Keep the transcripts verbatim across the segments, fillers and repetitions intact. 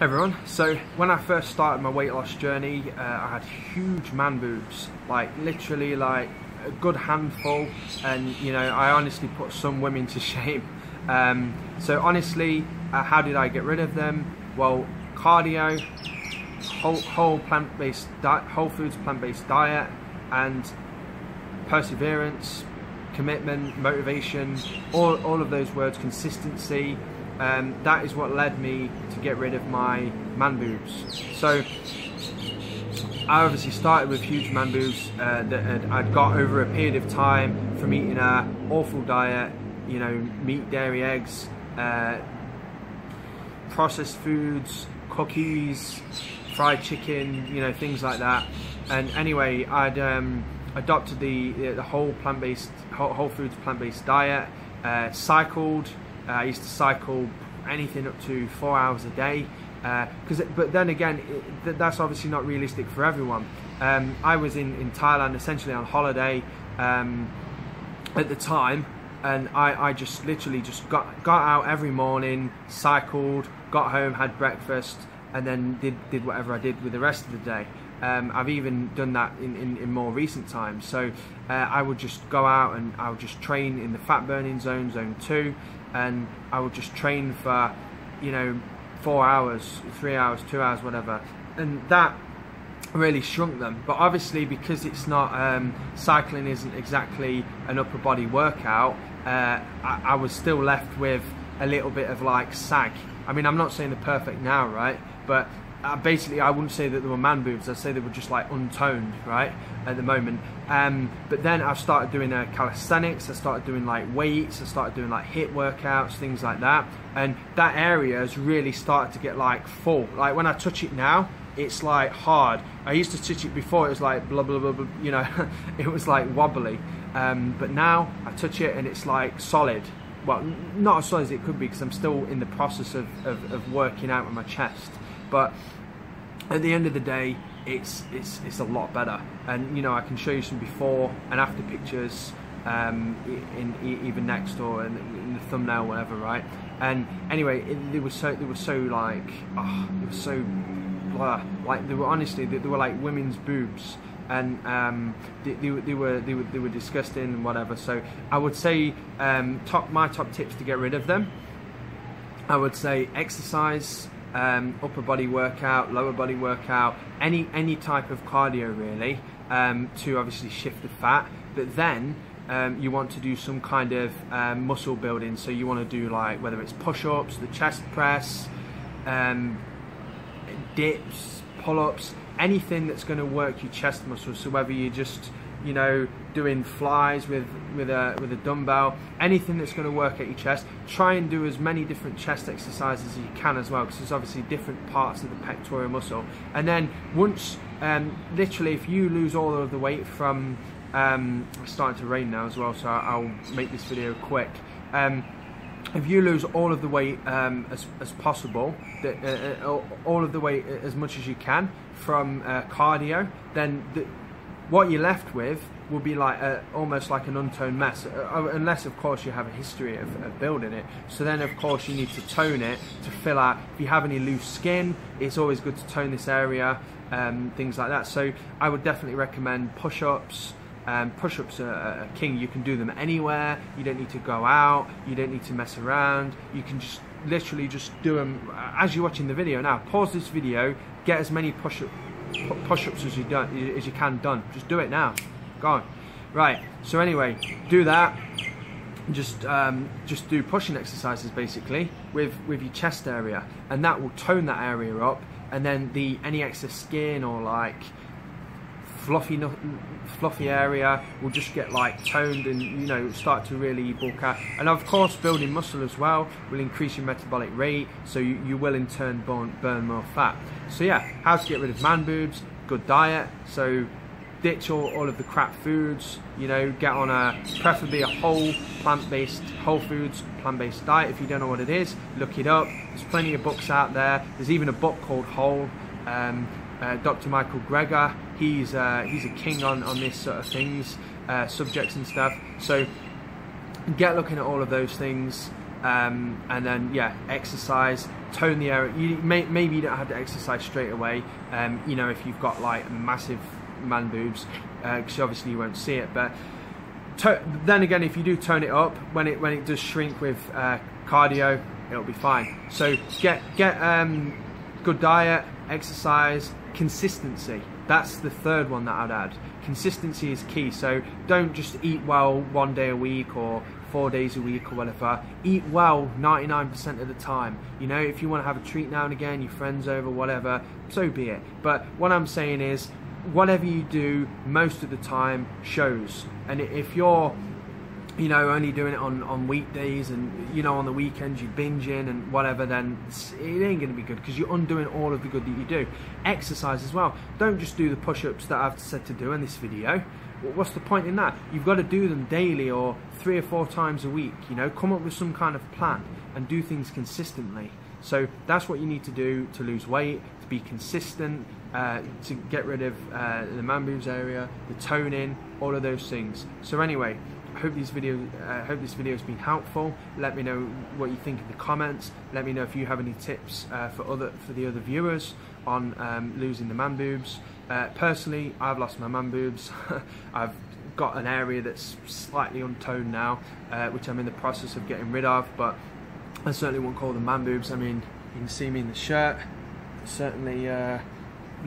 Hey everyone, so when I first started my weight loss journey, uh, I had huge man boobs, like literally like a good handful, and you know, I honestly put some women to shame. Um, so honestly, uh, how did I get rid of them? Well, cardio, whole, whole plant-based diet, whole foods plant-based diet, and perseverance, commitment, motivation, all, all of those words, consistency. Um, that is what led me to get rid of my man boobs. So I obviously started with huge man boobs uh, that I'd got over a period of time from eating an awful diet, you know, meat, dairy, eggs, uh, processed foods, cookies, fried chicken, you know, things like that. And anyway, I'd um, adopted the the whole plant-based, whole, whole foods plant-based diet, uh, cycled. Uh, I used to cycle anything up to four hours a day, uh, cause it, but then again, it, th that's obviously not realistic for everyone. Um, I was in, in Thailand essentially on holiday um, at the time, and I, I just literally just got, got out every morning, cycled, got home, had breakfast, and then did, did whatever I did with the rest of the day. Um, I've even done that in, in, in more recent times. So uh, I would just go out and I would just train in the fat burning zone, zone two, and I would just train for, you know, four hours, three hours, two hours, whatever. And that really shrunk them. But obviously, because it's not, um, cycling isn't exactly an upper body workout, uh, I, I was still left with a little bit of like sag. I mean, I'm not saying they're perfect now, right? But Uh, basically, I wouldn't say that they were man boobs. I'd say they were just like untoned, right, at the moment. Um, but then I started doing uh, calisthenics. I started doing like weights. I started doing like HIIT workouts, things like that. And that area has really started to get like full. Like when I touch it now, it's like hard. I used to touch it before. It was like blah blah blah, blah, you know, it was like wobbly. Um, but now I touch it and it's like solid. Well, not as solid as it could be because I'm still in the process of, of, of working out with my chest. But at the end of the day, it's it's it's a lot better, and you know, I can show you some before and after pictures, um, in, in even next or in, in the thumbnail, whatever, right? And anyway, it, it was so it was so like oh, it was so blah. Like they were honestly they, they were like women's boobs, and um, they, they, they were they were they were disgusting and whatever. So I would say um, top my top tips to get rid of them. I would say exercise. Um, upper body workout, lower body workout, any any type of cardio really, um, to obviously shift the fat. But then um, you want to do some kind of um, muscle building. So you want to do like whether it's push-ups, the chest press, um, dips, pull-ups, anything that's going to work your chest muscles. So whether you just you know doing flies with with a with a dumbbell, anything that's going to work at your chest. Try and do as many different chest exercises as you can as well, because there's obviously different parts of the pectoral muscle. And then once um literally, if you lose all of the weight from um it's starting to rain now as well, so I'll make this video quick. um If you lose all of the weight um, as, as possible, the, uh, all of the weight as much as you can from uh, cardio, then the, what you're left with will be like a, almost like an untoned mess, uh, unless of course you have a history of, of building it. So then of course you need to tone it to fill out. If you have any loose skin, it's always good to tone this area, um, things like that. So I would definitely recommend push-ups. Um, push-ups are, are king. You can do them anywhere. You don't need to go out. You don't need to mess around. You can just literally just do them as you're watching the video. Now pause this video, get as many push-ups push-ups as you done as you can done. Just do it now. Go on. Right. So anyway, do that. Just um, just do pushing exercises basically with with your chest area, and that will tone that area up. And then the any excess skin or like fluffy fluffy area will just get like toned, and you know, start to really bulk out. And of course building muscle as well will increase your metabolic rate, so you, you will in turn burn, burn more fat. So yeah, how to get rid of man boobs: good diet, so ditch all, all of the crap foods, you know, get on a preferably a whole plant-based whole foods plant-based diet. If you don't know what it is, look it up. There's plenty of books out there. There's even a book called Whole. um, Uh, Doctor Michael Greger, he's uh, he's a king on on this sort of things, uh, subjects and stuff. So get looking at all of those things, um, and then yeah, exercise, tone the area. You may, maybe you don't have to exercise straight away, um, you know, if you've got like massive man boobs, because uh, obviously you won't see it. But then again, if you do tone it up, when it when it does shrink with uh, cardio, it'll be fine. So get get um, good diet, exercise, consistency. That's the third one that I'd add. Consistency is key. So don't just eat well one day a week or four days a week or whatever. Eat well ninety-nine percent of the time. You know, if you want to have a treat now and again, your friends over, whatever, so be it. But what I'm saying is, whatever you do most of the time shows. And if you're, you know, only doing it on, on weekdays and, you know, on the weekends you're binging and whatever, then it ain't going to be good, because you're undoing all of the good that you do. Exercise as well. Don't just do the push-ups that I've said to do in this video. What's the point in that? You've got to do them daily or three or four times a week, you know. Come up with some kind of plan and do things consistently. So that's what you need to do to lose weight, to be consistent, uh, to get rid of uh, the man boobs area, the toning, all of those things. So anyway, I hope these video, uh, hope this video has been helpful. Let me know what you think in the comments. Let me know if you have any tips uh, for other for the other viewers on um, losing the man boobs. Uh, personally, I've lost my man boobs. I've got an area that's slightly untoned now, uh, which I'm in the process of getting rid of, but I certainly won't call them man boobs. I mean, you can see me in the shirt, certainly a uh,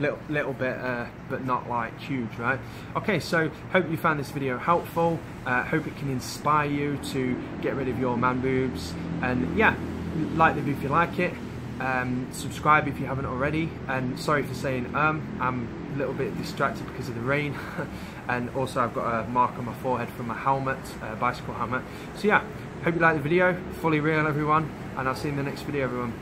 little, little bit, uh, but not like huge, right? Okay, so hope you found this video helpful. Uh, hope it can inspire you to get rid of your man boobs. And yeah, like the video if you like it. Um, subscribe if you haven't already. And sorry for saying um, I'm a little bit distracted because of the rain. And also I've got a mark on my forehead from my helmet, uh, bicycle helmet. So yeah. Hope you liked the video. Fully real, everyone, and I'll see you in the next video, everyone.